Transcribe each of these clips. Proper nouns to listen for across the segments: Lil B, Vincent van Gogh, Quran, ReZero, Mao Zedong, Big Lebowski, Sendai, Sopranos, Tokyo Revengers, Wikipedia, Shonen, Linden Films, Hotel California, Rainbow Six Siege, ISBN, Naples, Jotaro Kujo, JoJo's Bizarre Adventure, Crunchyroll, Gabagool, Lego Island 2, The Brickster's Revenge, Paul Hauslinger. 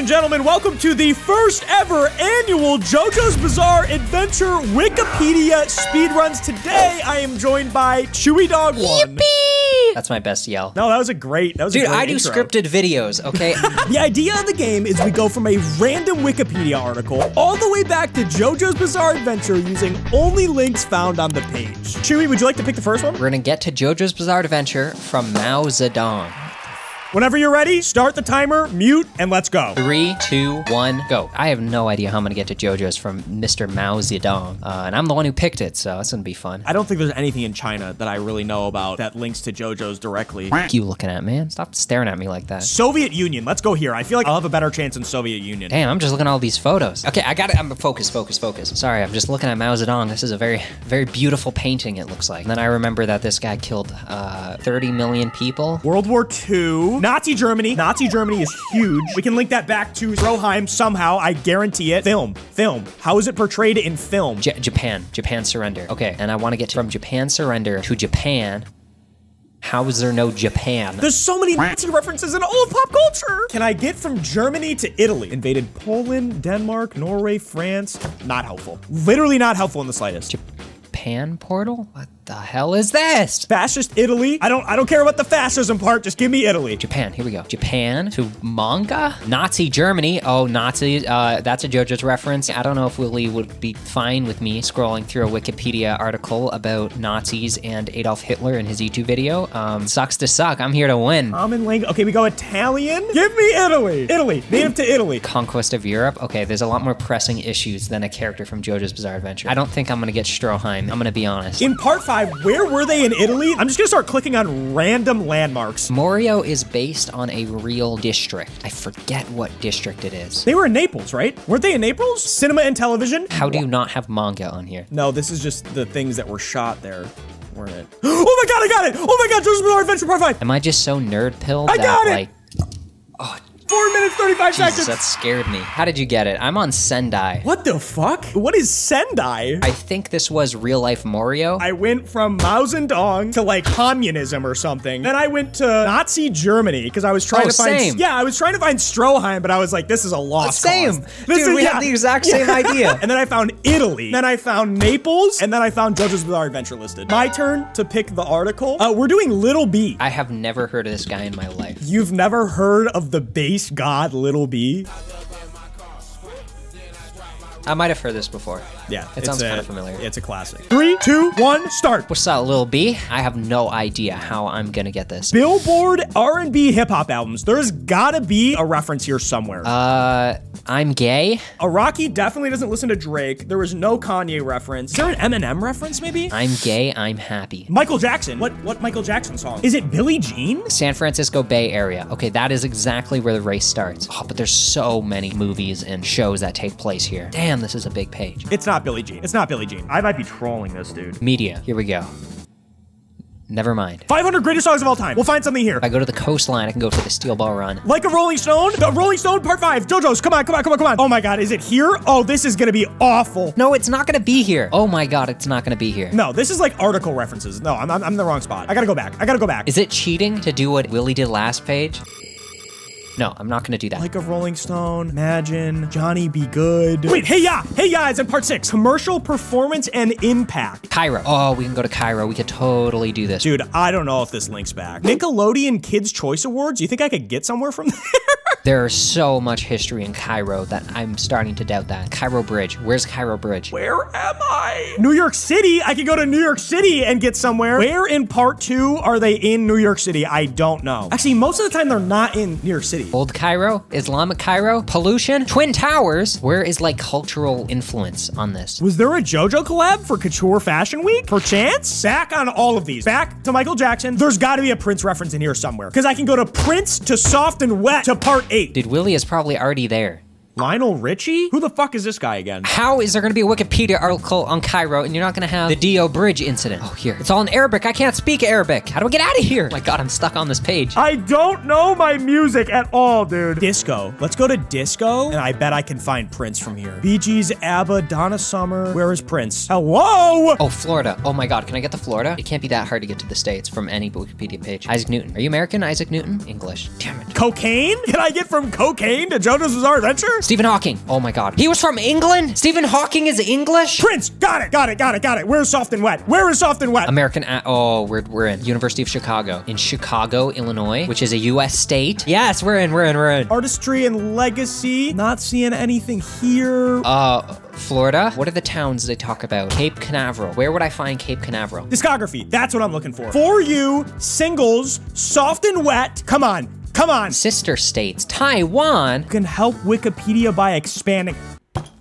and gentlemen, welcome to the first ever annual JoJo's Bizarre Adventure Wikipedia Speedruns. Today, I am joined by Chewy Dog1. Yippee! That's my best yell. No, that was a great intro. Dude, I do scripted videos, okay? The idea of the game is we go from a random Wikipedia article all the way back to JoJo's Bizarre Adventure using only links found on the page. Chewy, would you like to pick the first one? We're gonna get to JoJo's Bizarre Adventure from Mao Zedong. Whenever you're ready, start the timer, mute, and let's go. 3, 2, 1, go. I have no idea how I'm gonna get to JoJo's from Mr. Mao Zedong, and I'm the one who picked it, so it's gonna be fun. I don't think there's anything in China that I really know about that links to JoJo's directly. What are you looking at, man? Stop staring at me like that. Soviet Union, let's go here. I feel like I'll have a better chance in Soviet Union. Damn, I'm just looking at all these photos. Okay, I got it, I'm focus. Sorry, I'm just looking at Mao Zedong. This is a very, very beautiful painting, it looks like. And then I remember that this guy killed 30 million people. World War II. Nazi Germany. Nazi Germany is huge. We can link that back to Stroheim somehow. I guarantee it. Film. How is it portrayed in film? Japan. Japan surrender. Okay, and I want to get from Japan surrender to Japan. How is there no Japan? There's so many Nazi references in all of pop culture. Can I get from Germany to Italy? Invaded Poland, Denmark, Norway, France. Not helpful. Literally not helpful in the slightest. Japan portal? What the hell is this? Fascist Italy? I don't care about the fascism part, just give me Italy. Japan, here we go. Japan to manga? Nazi Germany, oh, Nazi, that's a JoJo's reference. I don't know if Willie would be fine with me scrolling through a Wikipedia article about Nazis and Adolf Hitler in his YouTube video. Sucks to suck, I'm here to win. Common language, okay, we go Italian? Give me Italy! Italy, native to Italy. Conquest of Europe? Okay, there's a lot more pressing issues than a character from JoJo's Bizarre Adventure. I don't think I'm gonna get Stroheim. I'm gonna be honest. In part 5, where were they in Italy? I'm just gonna start clicking on random landmarks. Morioh is based on a real district. I forget what district it is. They were in Naples, right? Weren't they in Naples? Cinema and television? How do you not have manga on here? No, this is just the things that were shot there. Weren't it? Oh my God, I got it! Oh my God, JoJo's Bizarre Adventure Part 5! Am I just so nerd-pilled that, like, oh, 4 minutes, 35 seconds. Jesus, that scared me. How did you get it? I'm on Sendai. What the fuck? What is Sendai? I think this was real life Morioh. I went from Mao Zedong to like communism or something. Then I went to Nazi Germany because I was trying to find. Same. Yeah, I was trying to find Stroheim, but I was like, this is a lost cause. Dude, we have the exact same idea. And then I found Italy. Then I found Naples. And then I found JoJo's Bizarre Adventure listed. My turn to pick the article. We're doing Lil B. I have never heard of this guy in my life. You've never heard of the base god Lil B? I might have heard this before. Yeah, it sounds kind of familiar. It's a classic. 3, 2, 1, start. What's up, Lil B? I have no idea how I'm gonna get this. Billboard R&B hip hop albums. There's gotta be a reference here somewhere. I'm gay. Araki definitely doesn't listen to Drake. There was no Kanye reference. Is there an Eminem reference maybe? I'm gay, I'm happy. Michael Jackson. What Michael Jackson song? Is it Billie Jean? San Francisco Bay Area. Okay, that is exactly where the race starts. Oh, but there's so many movies and shows that take place here. Damn. Damn, this is a big page. It's not Billie Jean. It's not Billie Jean. I might be trolling this, dude. Media. Here we go. Never mind. 500 greatest songs of all time. We'll find something here. If I go to the coastline, I can go for the Steel Ball Run. Like a Rolling Stone? The Rolling Stone Part 5. JoJo's, come on. Oh my God, is it here? Oh, this is gonna be awful. No, it's not gonna be here. Oh my God, it's not gonna be here. No, this is like article references. No, I'm in the wrong spot. I gotta go back. Is it cheating to do what Willie did last page? No, I'm not gonna do that. Like a Rolling Stone, Imagine, Johnny Be Good. Wait, Hey Ya is in part 6. Commercial performance and impact. Cairo. Oh, we can go to Cairo. We could totally do this. Dude, I don't know if this links back. Nickelodeon Kids' Choice Awards? You think I could get somewhere from there? There's so much history in Cairo that I'm starting to doubt that. Cairo Bridge. Where's Cairo Bridge? Where am I? New York City. I could go to New York City and get somewhere. Where in part 2 are they in New York City? I don't know. Actually, most of the time they're not in New York City. Old Cairo, Islamic Cairo, pollution, Twin Towers. Where is like cultural influence on this? Was there a JoJo collab for Couture Fashion Week? Perchance? Back on all of these. Back to Michael Jackson. There's gotta be a Prince reference in here somewhere. Cause I can go to Prince to Soft and Wet to part 8. Dude, Willie is probably already there. Lionel Richie? Who the fuck is this guy again? How is there gonna be a Wikipedia article on Cairo and you're not gonna have the Dio Bridge incident? Oh, here. It's all in Arabic. I can't speak Arabic. How do I get out of here? Oh my God, I'm stuck on this page. I don't know my music at all, dude. Disco. Let's go to disco, and I bet I can find Prince from here. Bee Gees, ABBA, Donna Summer. Where is Prince? Hello? Oh, Florida. Oh my God, can I get to Florida? It can't be that hard to get to the States from any Wikipedia page. Isaac Newton. Are you American, Isaac Newton? English. Damn it. Cocaine? Can I get from cocaine to JoJo's Bizarre Adventure? Stephen Hawking. Oh my God. He was from England? Stephen Hawking is English? Prince. Got it, got it, got it, got it. Where's Soft and Wet? Where is Soft and Wet? American, oh, we're in. University of Chicago. In Chicago, Illinois, which is a U.S. state. Yes, we're in. Artistry and legacy. Not seeing anything here. Florida. What are the towns they talk about? Cape Canaveral. Where would I find Cape Canaveral? Discography. That's what I'm looking for. For You, singles, Soft and Wet. Come on, come on. Sister states. Taiwan. You can help Wikipedia by expanding.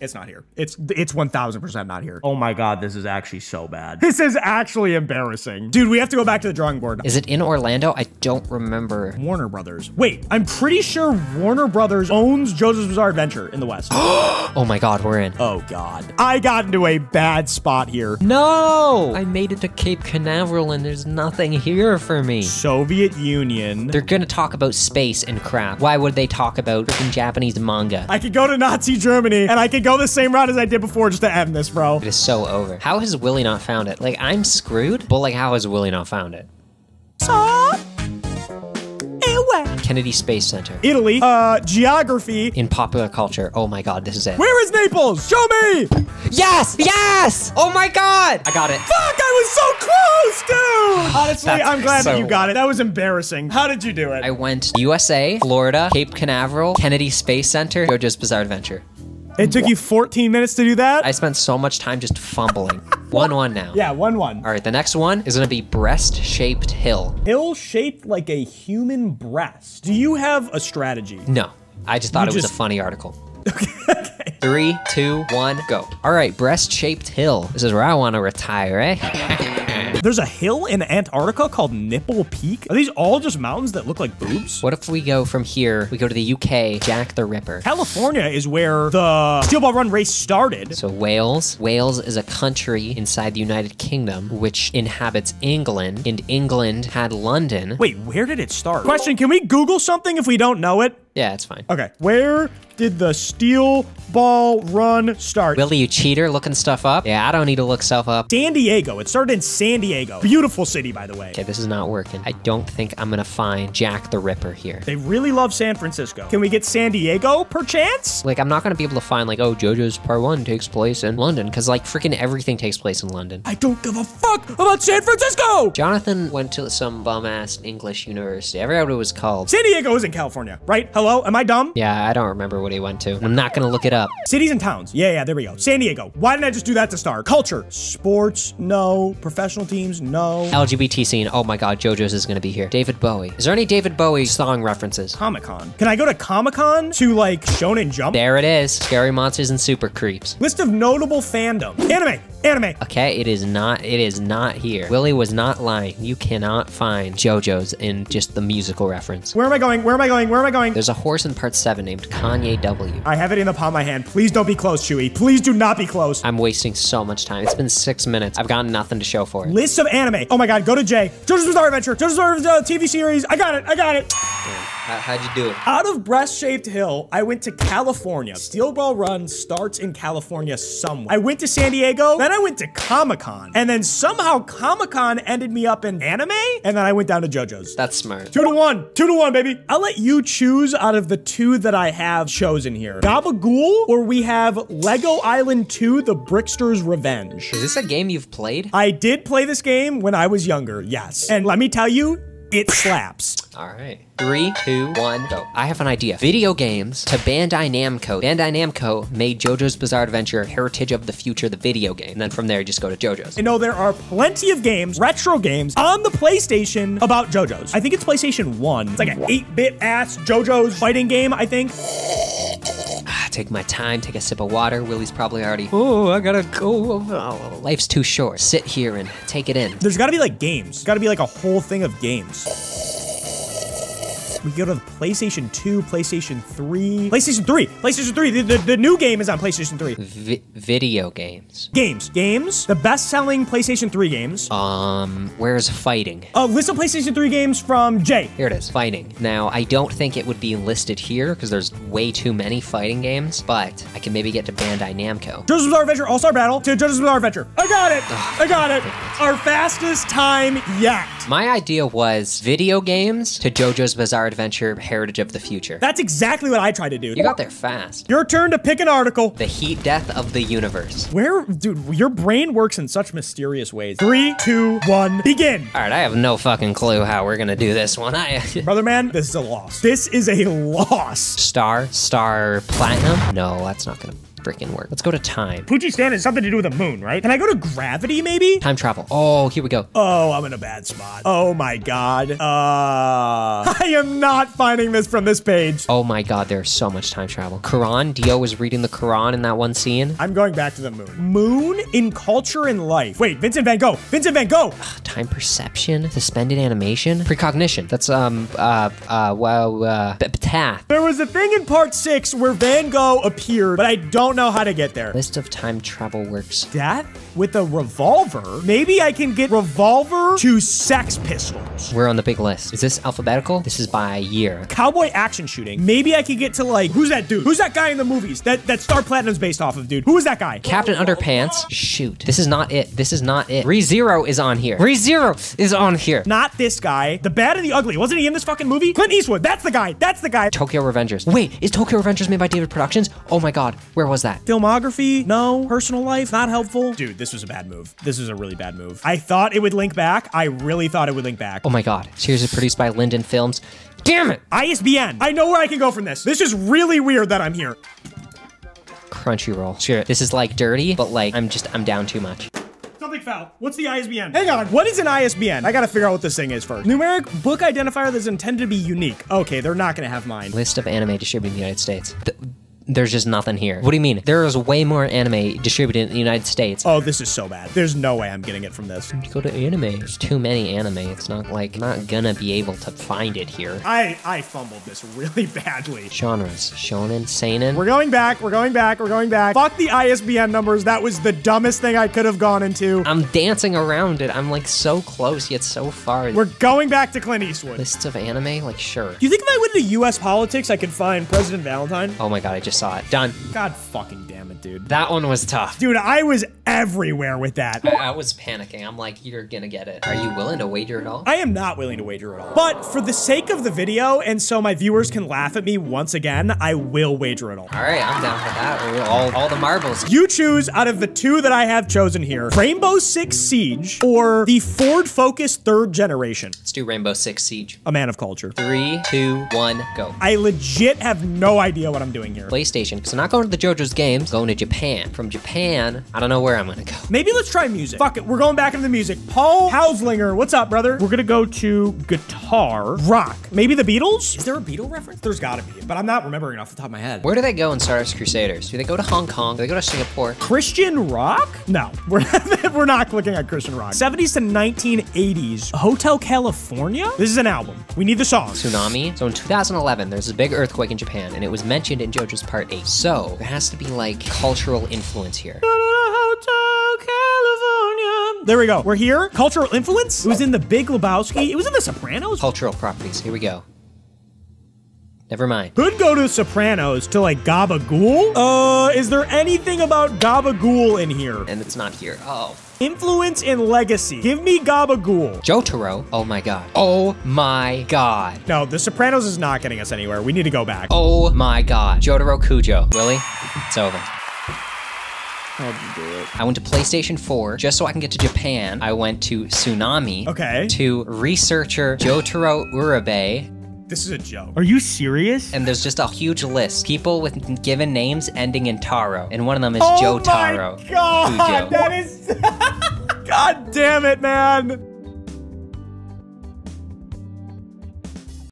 It's not here. It's 1000% not here. Oh my God, this is actually so bad. This is actually embarrassing. Dude, we have to go back to the drawing board. Is it in Orlando? I don't remember. Warner Brothers. Wait, I'm pretty sure Warner Brothers owns JoJo's Bizarre Adventure in the West. Oh my God, we're in. Oh God. I got into a bad spot here. No! I made it to Cape Canaveral and there's nothing here for me. Soviet Union. They're gonna talk about space and crap. Why would they talk about freaking Japanese manga? I could go to Nazi Germany and I could go the same route as I did before just to end this, bro. It is so over. How has Willie not found it? Like, I'm screwed, but like, how has Willie not found it? Kennedy Space Center. Italy. Geography. In popular culture. Oh my God, this is it. Where is Naples? Show me! Yes! Yes! Oh my God! I got it. Fuck, I was so close, dude! Honestly, I'm glad that you got it. That was embarrassing. How did you do it? I went USA, Florida, Cape Canaveral, Kennedy Space Center, JoJo's Bizarre Adventure. It took you 14 minutes to do that? I spent so much time just fumbling. 1-1 now. Yeah, 1-1. All right, the next one is gonna be breast-shaped hill. Hill shaped like a human breast. Do you have a strategy? No, I just thought it was a funny article. Okay. 3, 2, 1, go. All right, breast-shaped hill. This is where I wanna retire, eh? There's a hill in Antarctica called Nipple Peak. Are these all just mountains that look like boobs? What if we go from here, we go to the UK, Jack the Ripper. California is where the Steel Ball Run race started. So Wales. Wales is a country inside the United Kingdom, which inhabits England, and England had London. Wait, where did it start? Question, can we Google something if we don't know it? Yeah, it's fine. Okay, where did the Steel Ball Run start? Willie, you cheater, looking stuff up? Yeah, I don't need to look stuff up. San Diego, it started in San Diego. Beautiful city, by the way. Okay, this is not working. I don't think I'm gonna find Jack the Ripper here. They really love San Francisco. Can we get San Diego, perchance? Like, I'm not gonna be able to find like, oh, JoJo's Part 1 takes place in London, cause like freaking everything takes place in London. I don't give a fuck about San Francisco! Jonathan went to some bum-ass English university. I forgot what it was called. San Diego is in California, right? Hello, am I dumb? Yeah, I don't remember what he went to. I'm not gonna look it up. Cities and towns. Yeah, there we go. San Diego. Why didn't I just do that to start? Culture. Sports, no. Professional teams, no. LGBT scene. Oh my God, JoJo's is gonna be here. David Bowie. Is there any David Bowie song references? Comic-Con. Can I go to Comic-Con to like Shonen Jump? There it is. Scary Monsters and Super Creeps. List of notable fandom. Anime. Okay, it is not here. Willie was not lying. You cannot find JoJo's in just the musical reference. Where am I going? There's a horse in Part 7 named Kanye W. I have it in the palm of my hand. Please don't be close, Chewy. Please do not be close. I'm wasting so much time. It's been 6 minutes. I've got nothing to show for it. List of anime. Oh my God, go to J. JoJo's Bizarre Adventure. JoJo's Bizarre TV series. I got it. Damn. How'd you do it? Out of breast-shaped hill, I went to California. Steel Ball Run starts in California somewhere. I went to San Diego, then I went to Comic-Con, and then somehow Comic-Con ended me up in anime, and then I went down to JoJo's. That's smart. 2-1, baby. I'll let you choose out of the two that I have chosen here. Gabagool, or we have Lego Island 2, The Brickster's Revenge. Is this a game you've played? I did play this game when I was younger, yes. And let me tell you, it slaps. All right. 3, 2, 1, go. I have an idea. Video games to Bandai Namco. Bandai Namco made JoJo's Bizarre Adventure Heritage of the Future, the video game. And then from there, just go to JoJo's. You know, there are plenty of games, retro games, on the PlayStation about JoJo's. I think it's PlayStation 1. It's like an 8-bit ass JoJo's fighting game, I think. Take my time, take a sip of water. Willie's probably already, oh, I gotta go. Oh, life's too short. Sit here and take it in. There's gotta be like games. Gotta be like a whole thing of games. we go to the PlayStation 2, PlayStation 3. PlayStation 3! PlayStation 3! The new game is on PlayStation 3. Video games. Games. The best-selling PlayStation 3 games. Where's fighting? List of PlayStation 3 games from Jay. Here it is, fighting. Now, I don't think it would be listed here because there's way too many fighting games, but I can maybe get to Bandai Namco. JoJo's Bizarre Adventure All-Star Battle to JoJo's Bizarre Adventure. I got it! I got it! Our fastest time yet. My idea was video games to JoJo's Bizarre Adventure Heritage of the Future. That's exactly what I tried to do. You got there fast. Your turn to pick an article. The heat death of the universe. Where, dude, your brain works in such mysterious ways. 3, 2, 1, begin. All right, I have no fucking clue how we're gonna do this one. Brother man, this is a loss. This is a loss. Star platinum? No, that's not gonna freaking work. Let's go to time. Poochie stand is something to do with the moon, right? Can I go to gravity maybe? Time travel. Oh, here we go. Oh, I'm in a bad spot. Oh my God. I am not finding this from this page. Oh my God, there's so much time travel. Quran, Dio was reading the Quran in that one scene. I'm going back to the moon. Moon in culture and life. Wait, Vincent van Gogh. Vincent van Gogh. Ugh, time perception, suspended animation, precognition. That's, there was a thing in part 6 where Van Gogh appeared, but I don't know how to get there. List of time travel works. That with a revolver? Maybe I can get revolver to Sex Pistols. We're on the big list. Is this alphabetical? This is by year. Cowboy action shooting. Maybe I could get to like, who's that dude? Who's that guy in the movies that Star Platinum's based off of, dude? Who is that guy? Captain Underpants. Shoot. This is not it. This is not it. ReZero is on here. ReZero is on here. Not this guy. The bad and the ugly. Wasn't he in this fucking movie? Clint Eastwood. That's the guy. That's the guy. Tokyo Revengers. Wait, is Tokyo Revengers made by David Productions? Oh my God. Where was that? Filmography? No. Personal life? Not helpful. Dude, this was a bad move. This was a really bad move. I thought it would link back. I really thought it would link back. Oh my God. Series is produced by Linden Films. Damn it. ISBN. I know where I can go from this. This is really weird that I'm here. Crunchyroll. Sure. This is like dirty, but like I'm down too much. Something foul. What's the ISBN? Hang on. What is an ISBN? I gotta figure out what this thing is first. Numeric book identifier that's intended to be unique. Okay, they're not gonna have mine. List of anime distributed in the United States. There's just nothing here. What do you mean? There is way more anime distributed in the United States. Oh, this is so bad. There's no way I'm getting it from this. Go to anime. There's too many anime. It's not like, I'm not gonna be able to find it here. I fumbled this really badly. Genres, Shonen, Seinen. We're going back. Fuck the ISBN numbers. That was the dumbest thing I could have gone into. I'm dancing around it. I'm like so close yet so far. We're going back to Clint Eastwood. Lists of anime, like sure. Do you think if I went to US politics, I could find President Valentine? Oh my God, I just saw it. Done. God fucking damn it, dude. That one was tough. Dude, I was everywhere with that. I was panicking. I'm like, you're gonna get it. Are you willing to wager at all? I am not willing to wager at all. But for the sake of the video, and so my viewers can laugh at me once again, I will wager at all. All right, I'm down for that. All the marbles. You choose out of the two that I have chosen here, Rainbow Six Siege or the Ford Focus 3rd generation. Let's do Rainbow Six Siege. A man of culture. 3, 2, 1, go. I legit have no idea what I'm doing here. PlayStation. So not going to the JoJo's games, going to Japan. From Japan, I don't know where I'm gonna go. Maybe let's try music. Fuck it, we're going back into the music. Paul Hauslinger, what's up, brother? We're gonna go to guitar, rock. Maybe the Beatles? Is there a Beatle reference? There's gotta be, but I'm not remembering off the top of my head. Where do they go in Star Wars Crusaders? Do they go to Hong Kong? Do they go to Singapore? Christian rock? No, we're not clicking on Christian rock. 70s to 1980s, Hotel California? This is an album. We need the song. Tsunami. So in 2011, there's a big earthquake in Japan, and it was mentioned in JoJo's part 8. So there has to be like cultural influence here. There we go. We're here. Cultural influence? It was in The Big Lebowski. It was in The Sopranos. Cultural properties. Here we go. Never mind. Could go to Sopranos to like Gabagool. Is there anything about Gabagool in here? And it's not here. Oh. Influence and legacy. Give me Gabagool. Jotaro. Oh my God. Oh my God. No, The Sopranos is not getting us anywhere. We need to go back. Oh my God. Jotaro Kujo. Really? It's over. I went to PlayStation 4 just so I can get to Japan. I went to Tsunami. Okay. To researcher Jotaro Urabe. This is a joke. Are you serious? And there's just a huge list. People with given names ending in Taro. And one of them is Jotaro. Oh my God, Kujo. That is... God damn it, man.